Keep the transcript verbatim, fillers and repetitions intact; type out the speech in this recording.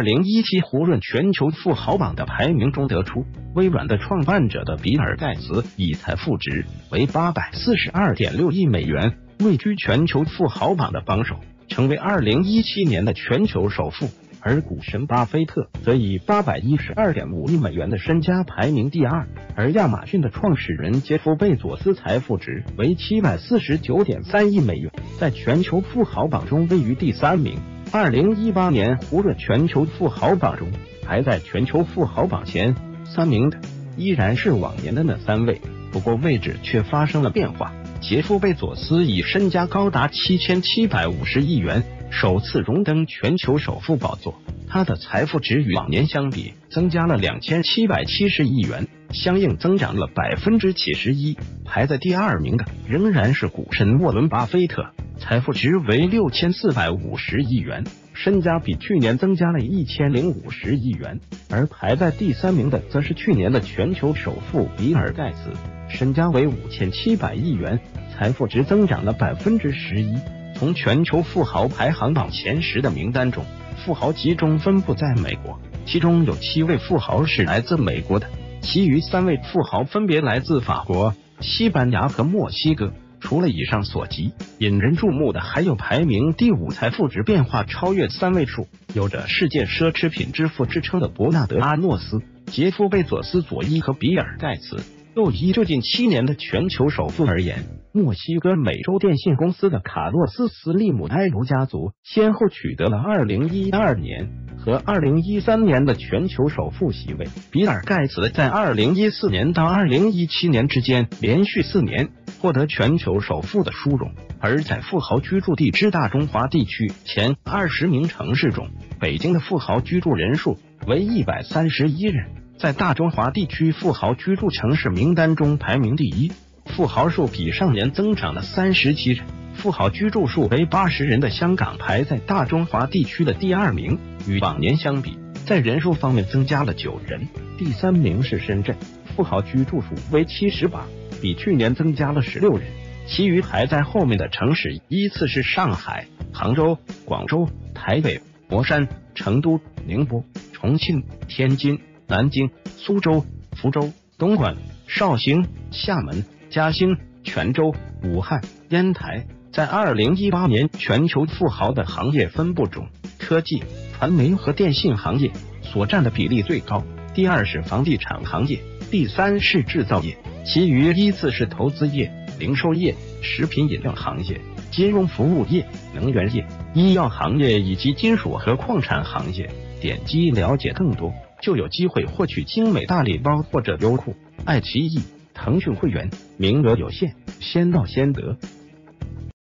二零一七胡润全球富豪榜的排名中得出，微软的创办者的比尔盖茨以财富值为 八百四十二点六亿美元，位居全球富豪榜的榜首，成为二零一七年的全球首富。而股神巴菲特则以 八百一十二点五亿美元的身家排名第二，而亚马逊的创始人杰夫·贝佐斯财富值为 七百四十九点三亿美元，在全球富豪榜中位于第三名。二零一八年胡润全球富豪榜中，排在全球富豪榜前三名的依然是往年的那三位，不过位置却发生了变化。杰夫·贝佐斯以身家高达 七千七百五十亿元首次荣登全球首富宝座，他的财富值与往年相比增加了 两千七百七十亿元，相应增长了 百分之七十一。 排在第二名的仍然是股神沃伦·巴菲特，财富值为 六千四百五十亿元，身家比去年增加了 一千零五十亿元。而排在第三名的则是去年的全球首富比尔·盖茨，身家为 五千七百亿元，财富值增长了 百分之十一。 从全球富豪排行榜前十的名单中，富豪集中分布在美国，其中有七位富豪是来自美国的，其余三位富豪分别来自法国、西班牙和墨西哥。除了以上所及，引人注目的还有排名第五、财富值变化超越三位数、有着世界奢侈品之父之称的伯纳德·阿诺斯、杰夫·贝佐斯左一和比尔·盖茨。 就以最近七年的全球首富而言，墨西哥美洲电信公司的卡洛斯·斯利姆埃卢家族先后取得了二零一二年和二零一三年的全球首富席位。比尔·盖茨在二零一四年到二零一七年之间连续四年获得全球首富的殊荣。而在富豪居住地之大中华地区前二十名城市中，北京的富豪居住人数为一百三十一人。 在大中华地区富豪居住城市名单中排名第一，富豪数比上年增长了三十七人，富豪居住数为八十人的香港排在大中华地区的第二名，与往年相比，在人数方面增加了九人。第三名是深圳，富豪居住数为七十八，比去年增加了十六人。其余排在后面的城市依次是上海、杭州、广州、台北、佛山、成都、宁波、重庆、天津、 南京、苏州、福州、东莞、绍兴、厦门、嘉兴、泉州、武汉、烟台。在二零一八年全球富豪的行业分布中，科技、传媒和电信行业所占的比例最高，第二是房地产行业，第三是制造业，其余依次是投资业、零售业、食品饮料行业、金融服务业、能源业、医药行业以及金属和矿产行业。点击了解更多， 就有机会获取精美大礼包或者优酷、爱奇艺、腾讯会员，名额有限，先到先得。